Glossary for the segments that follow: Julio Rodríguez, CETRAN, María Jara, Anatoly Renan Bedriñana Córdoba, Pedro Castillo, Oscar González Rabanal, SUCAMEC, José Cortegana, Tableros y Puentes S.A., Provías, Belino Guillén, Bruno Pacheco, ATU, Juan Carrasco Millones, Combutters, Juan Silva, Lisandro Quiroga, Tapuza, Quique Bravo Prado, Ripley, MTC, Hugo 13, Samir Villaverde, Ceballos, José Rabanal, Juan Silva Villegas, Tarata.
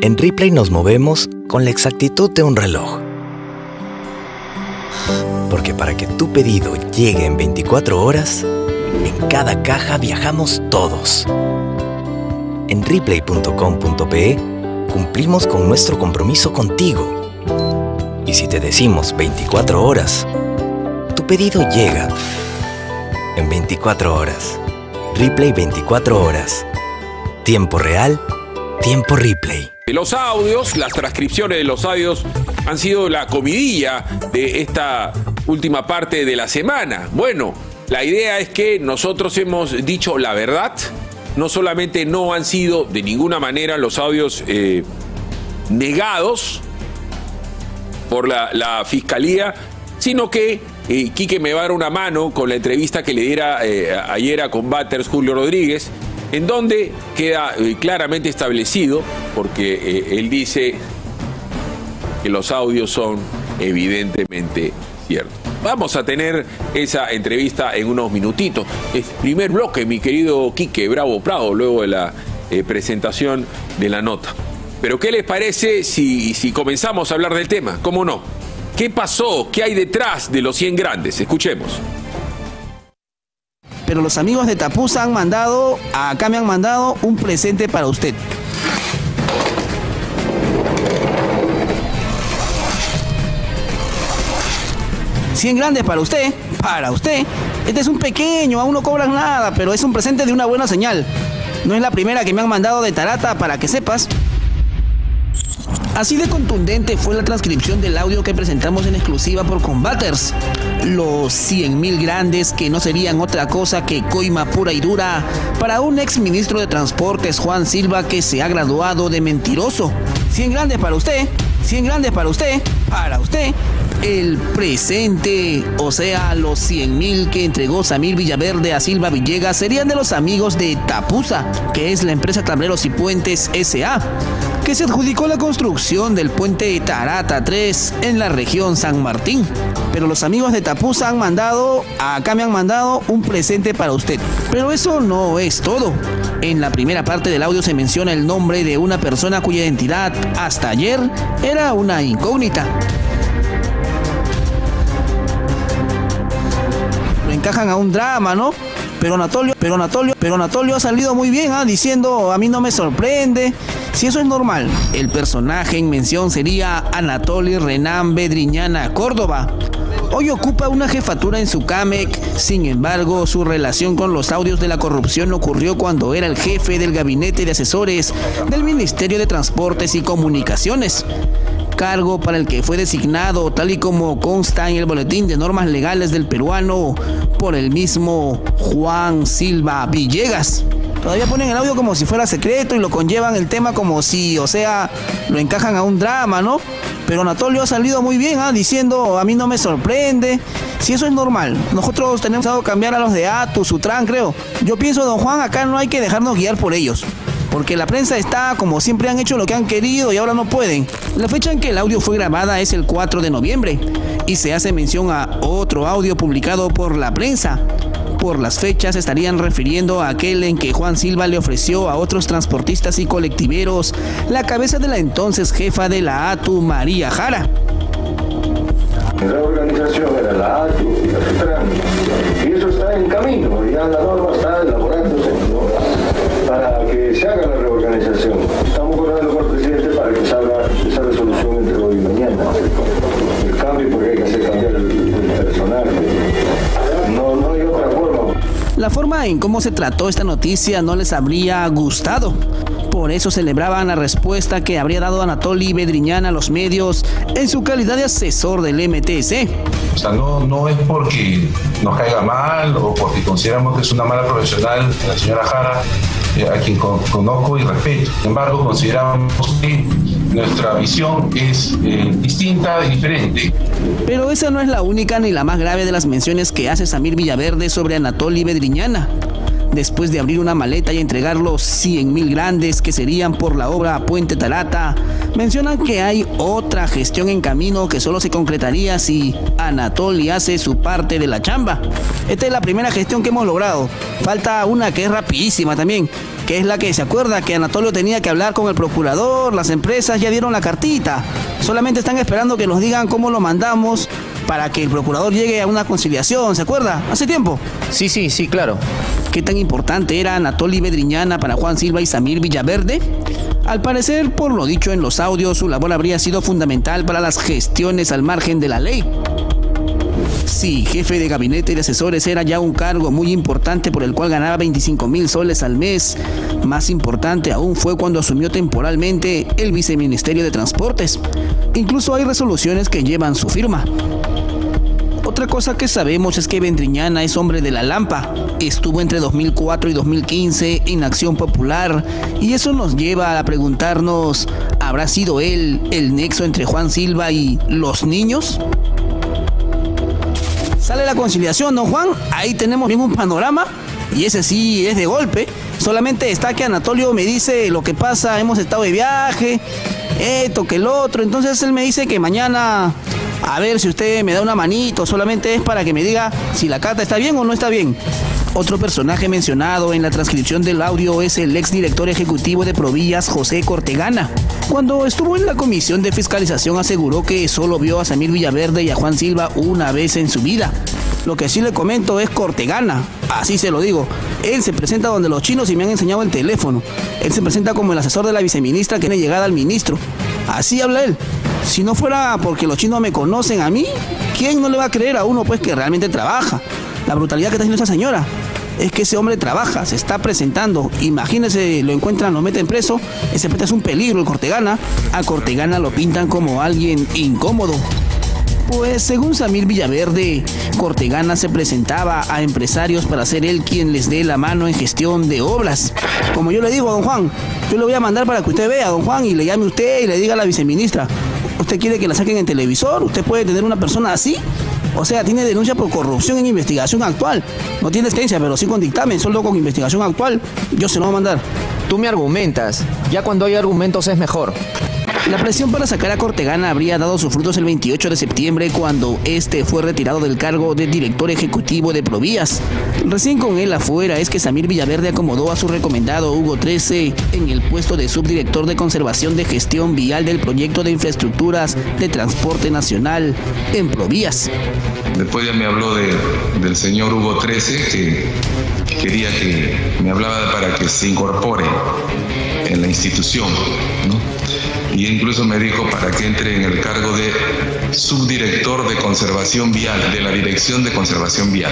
En Ripley nos movemos con la exactitud de un reloj. Porque para que tu pedido llegue en 24 horas, en cada caja viajamos todos. En ripley.com.pe cumplimos con nuestro compromiso contigo. Y si te decimos 24 horas, tu pedido llega en 24 horas. Ripley 24 horas. Tiempo real, tiempo Ripley. Los audios, las transcripciones de los audios han sido la comidilla de esta última parte de la semana. Bueno, la idea es que nosotros hemos dicho la verdad. No solamente no han sido de ninguna manera los audios negados por la fiscalía, sino que Quique me va a dar una mano con la entrevista que le diera ayer a Combutters Julio Rodríguez, en donde queda claramente establecido, porque él dice que los audios son evidentemente ciertos. Vamos a tener esa entrevista en unos minutitos. Es primer bloque, mi querido Quique Bravo Prado, luego de la presentación de la nota. Pero ¿qué les parece si comenzamos a hablar del tema? ¿Cómo no? ¿Qué pasó? ¿Qué hay detrás de los 100 grandes? Escuchemos. Pero los amigos de Tapuza han mandado, acá me han mandado un presente para usted. Cien grandes para usted, Este es un pequeño, aún no cobran nada, pero es un presente de una buena señal. No es la primera que me han mandado de Tarata, para que sepas. Así de contundente fue la transcripción del audio que presentamos en exclusiva por Combutters. Los 100.000 grandes que no serían otra cosa que coima pura y dura para un exministro de Transportes, Juan Silva, que se ha graduado de mentiroso. 100 grandes para usted, 100 grandes para usted, El presente, o sea, los 100.000 que entregó Samir Villaverde a Silva Villegas serían de los amigos de Tapuza, que es la empresa Tableros y Puentes S.A., que se adjudicó la construcción del puente Tarata 3 en la región San Martín. Pero los amigos de Tapuza han mandado, acá me han mandado un presente para usted. Pero eso no es todo. En la primera parte del audio se menciona el nombre de una persona cuya identidad hasta ayer era una incógnita. Encajan a un drama, ¿no? Pero Anatoly ha salido muy bien, diciendo, a mí no me sorprende. Si eso es normal. El personaje en mención sería Anatoly Renan Bedriñana Córdoba. Hoy ocupa una jefatura en SUCAMEC, sin embargo, su relación con los audios de la corrupción ocurrió cuando era el jefe del gabinete de asesores del Ministerio de Transportes y Comunicaciones, cargo para el que fue designado, tal y como consta en el boletín de normas legales del peruano, por el mismo Juan Silva Villegas. Todavía ponen el audio como si fuera secreto y lo conllevan el tema como si, o sea, lo encajan a un drama, ¿no? Pero Anatoly ha salido muy bien, diciendo, a mí no me sorprende. Si eso es normal, nosotros tenemos que cambiar a los de ATU, CETRAN, creo. Yo pienso, don Juan, acá no hay que dejarnos guiar por ellos. Porque la prensa está, como siempre han hecho lo que han querido y ahora no pueden. La fecha en que el audio fue grabada es el 4 de noviembre y se hace mención a otro audio publicado por la prensa. Por las fechas estarían refiriendo a aquel en que Juan Silva le ofreció a otros transportistas y colectiveros la cabeza de la entonces jefa de la ATU, María Jara. La organización era la ATU y la CETRAN, y eso está en camino, ya la norma está elaborándose, ¿no? Para que se haga la reorganización. Estamos acordando con el presidente para que salga esa resolución entre hoy y mañana. El cambio, porque hay que hacer cambiar el personaje. No hay otra forma. La forma en cómo se trató esta noticia no les habría gustado. Por eso celebraban la respuesta que habría dado Anatoly Bedriñana a los medios en su calidad de asesor del MTC. O sea, no es porque nos caiga mal o porque consideramos que es una mala profesional la señora Jara, a quien conozco y respeto. Sin embargo, consideramos que nuestra visión es distinta y diferente. Pero esa no es la única ni la más grave de las menciones que hace Samir Villaverde sobre Anatoly Bedriñana. después de abrir una maleta y entregar los 100.000 grandes que serían por la obra Puente Tarata, mencionan que hay otra gestión en camino que solo se concretaría si Anatoly hace su parte de la chamba. Esta es la primera gestión que hemos logrado. Falta una que es rapidísima también, que es la que se acuerda que Anatoly tenía que hablar con el procurador, las empresas ya dieron la cartita. Solamente están esperando que nos digan cómo lo mandamos para que el procurador llegue a una conciliación, ¿se acuerda? ¿Hace tiempo? Sí, claro. ¿Qué tan importante era Anatoly Bedriñana para Juan Silva y Samir Villaverde? Al parecer, por lo dicho en los audios, su labor habría sido fundamental para las gestiones al margen de la ley. Sí, jefe de gabinete de asesores era ya un cargo muy importante por el cual ganaba 25.000 soles al mes. Más importante aún fue cuando asumió temporalmente el viceministerio de Transportes. Incluso hay resoluciones que llevan su firma. Otra cosa que sabemos es que Bedriñana es hombre de la Lampa. Estuvo entre 2004 y 2015 en Acción Popular y eso nos lleva a preguntarnos, ¿habrá sido él el nexo entre Juan Silva y los niños? Sale la conciliación, ¿no, Juan? Ahí tenemos bien un panorama y ese sí es de golpe. Solamente está que Anatoly me dice lo que pasa, hemos estado de viaje, esto que el otro. Entonces él me dice que mañana, a ver si usted me da una manito, solamente es para que me diga si la carta está bien o no está bien. Otro personaje mencionado en la transcripción del audio es el exdirector ejecutivo de Provías, José Cortegana. Cuando estuvo en la comisión de fiscalización aseguró que solo vio a Samir Villaverde y a Juan Silva una vez en su vida. Lo que sí le comento es Cortegana, así se lo digo. Él se presenta donde los chinos y me han enseñado el teléfono. Él se presenta como el asesor de la viceministra que tiene llegada al ministro. Así habla él. Si no fuera porque los chinos me conocen a mí, ¿quién no le va a creer a uno pues que realmente trabaja? La brutalidad que está haciendo esa señora es que ese hombre trabaja, se está presentando. Imagínense, lo encuentran, lo meten preso. Ese es un peligro, el Cortegana. A Cortegana lo pintan como alguien incómodo. Pues según Samir Villaverde, Cortegana se presentaba a empresarios para ser él quien les dé la mano en gestión de obras. Como yo le digo a don Juan, yo le voy a mandar para que usted vea a don Juan y le llame a usted y le diga a la viceministra, ¿usted quiere que la saquen en televisor? ¿Usted puede tener una persona así? O sea, tiene denuncia por corrupción en investigación actual. No tiene sentencia, pero sí con dictamen, solo con investigación actual. Yo se lo voy a mandar. Tú me argumentas, ya cuando hay argumentos es mejor. La presión para sacar a Cortegana habría dado sus frutos el 28 de septiembre cuando este fue retirado del cargo de director ejecutivo de Provías. Recién con él afuera es que Samir Villaverde acomodó a su recomendado Hugo 13 en el puesto de subdirector de conservación de gestión vial del proyecto de infraestructuras de transporte nacional en Provías. Después ya me habló del señor Hugo 13 que quería que me hablaba para que se incorpore en la institución, ¿no? Y incluso me dijo para que entre en el cargo de subdirector de conservación vial, de la dirección de conservación vial.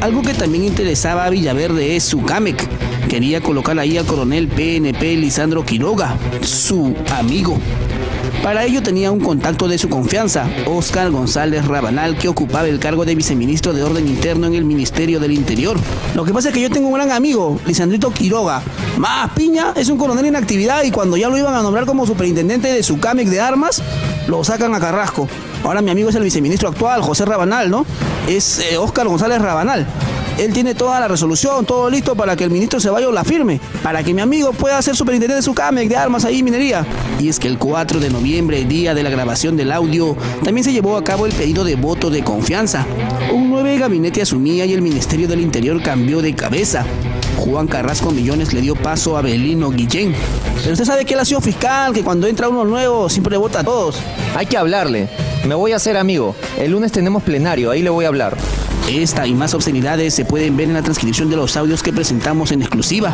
Algo que también interesaba a Villaverde es SUCAMEC. Quería colocar ahí al coronel PNP Lisandro Quiroga, su amigo. Para ello tenía un contacto de su confianza, Oscar González Rabanal, que ocupaba el cargo de viceministro de Orden Interno en el Ministerio del Interior. Lo que pasa es que yo tengo un gran amigo, Lisandrito Quiroga. Más piña, es un coronel en actividad y cuando ya lo iban a nombrar como superintendente de SUCAMEC de armas, lo sacan a Carrasco. Ahora mi amigo es el viceministro actual, José Rabanal, ¿no? Es Oscar González Rabanal. Él tiene toda la resolución, todo listo para que el ministro Ceballos la firme, para que mi amigo pueda ser superintendente de SUCAMEC de armas ahí minería. Y es que el 4 de noviembre, día de la grabación del audio, también se llevó a cabo el pedido de voto de confianza. Un nuevo gabinete asumía y el Ministerio del Interior cambió de cabeza. Juan Carrasco Millones le dio paso a Belino Guillén. Pero usted sabe que él ha sido fiscal, que cuando entra uno nuevo siempre vota a todos. Hay que hablarle. Me voy a hacer amigo. El lunes tenemos plenario, ahí le voy a hablar. Esta y más obscenidades se pueden ver en la transcripción de los audios que presentamos en exclusiva.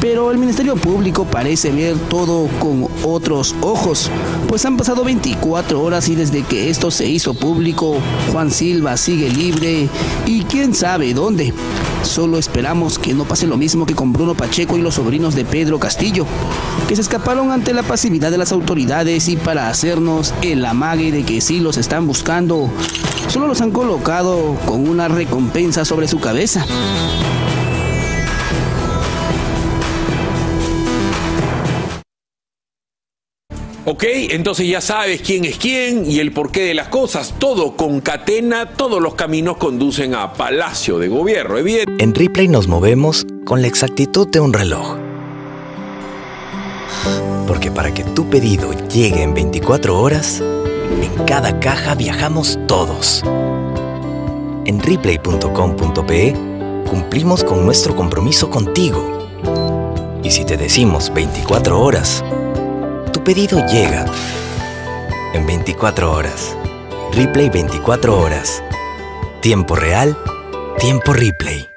Pero el Ministerio Público parece ver todo con otros ojos, pues han pasado 24 horas y desde que esto se hizo público, Juan Silva sigue libre y quién sabe dónde. Solo esperamos que no pase lo mismo que con Bruno Pacheco y los sobrinos de Pedro Castillo, que se escaparon ante la pasividad de las autoridades y para hacernos el amague de que sí los están buscando, solo los han colocado con una recompensa sobre su cabeza. ¿Ok? Entonces ya sabes quién es quién y el porqué de las cosas. Todo concatena, todos los caminos conducen a Palacio de Gobierno. Evidente. En Ripley nos movemos con la exactitud de un reloj. Porque para que tu pedido llegue en 24 horas, en cada caja viajamos todos. En ripley.com.pe cumplimos con nuestro compromiso contigo. Y si te decimos 24 horas... tu pedido llega en 24 horas. Ripley 24 horas. Tiempo real, tiempo Ripley.